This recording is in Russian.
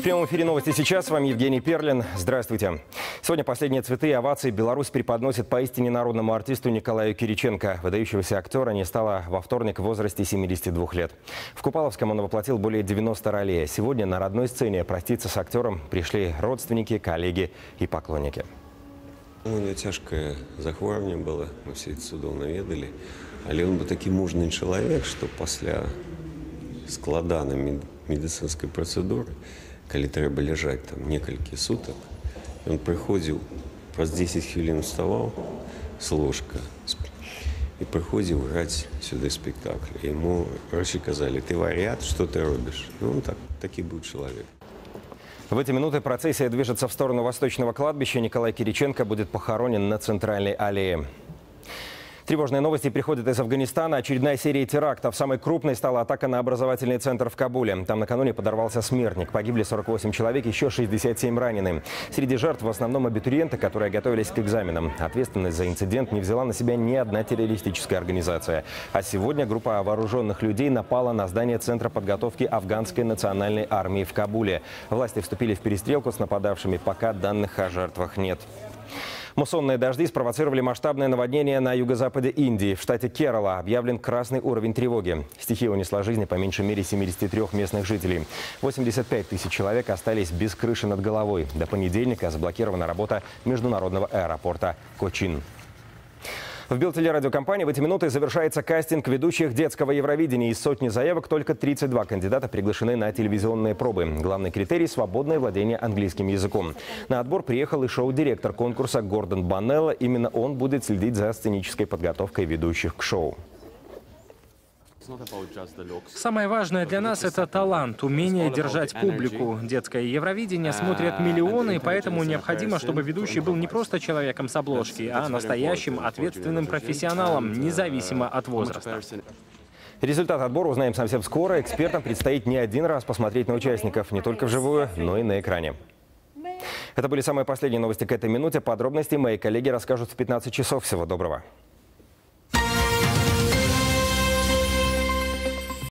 В прямом эфире новости сейчас. С вами Евгений Перлин. Здравствуйте. Сегодня последние цветы и овации Беларусь преподносит поистине народному артисту Николаю Кириченко. Выдающегося актера не стало во вторник в возрасте 72 лет. В Купаловском он воплотил более 90 ролей. Сегодня на родной сцене проститься с актером пришли родственники, коллеги и поклонники. У него тяжкое захворание было, мы все это судово наведали. Але он был такой мужный человек, что после складанной медицинской процедуры, когда треба лежать там несколько суток, он приходил, раз 10 минут вставал с ложка и приходил играть сюда спектакль. Ему врачи сказали: ты варят, что ты робишь? Ну, он таки был человек. В эти минуты процессия движется в сторону восточного кладбища. Николай Кириченко будет похоронен на центральной аллее. Тревожные новости приходят из Афганистана. Очередная серия терактов. Самой крупной стала атака на образовательный центр в Кабуле. Там накануне подорвался смертник. Погибли 48 человек, еще 67 ранены. Среди жертв в основном абитуриенты, которые готовились к экзаменам. Ответственность за инцидент не взяла на себя ни одна террористическая организация. А сегодня группа вооруженных людей напала на здание Центра подготовки афганской национальной армии в Кабуле. Власти вступили в перестрелку с нападавшими. Пока данных о жертвах нет. Муссонные дожди спровоцировали масштабное наводнение на юго-западе Индии. В штате Керала объявлен красный уровень тревоги. Стихия унесла жизни по меньшей мере 73 местных жителей. 85 тысяч человек остались без крыши над головой. До понедельника заблокирована работа международного аэропорта Кочин. В Белтелерадиокомпании в эти минуты завершается кастинг ведущих детского Евровидения. Из сотни заявок только 32 кандидата приглашены на телевизионные пробы. Главный критерий – свободное владение английским языком. На отбор приехал и шоу-директор конкурса Гордон Баннелл. Именно он будет следить за сценической подготовкой ведущих к шоу. Самое важное для нас – это талант, умение держать публику. Детское Евровидение смотрят миллионы, и поэтому необходимо, чтобы ведущий был не просто человеком с обложки, а настоящим ответственным профессионалом, независимо от возраста. Результат отбора узнаем совсем скоро. Экспертам предстоит не один раз посмотреть на участников не только вживую, но и на экране. Это были самые последние новости к этой минуте. Подробности мои коллеги расскажут в 15 часов. Всего доброго.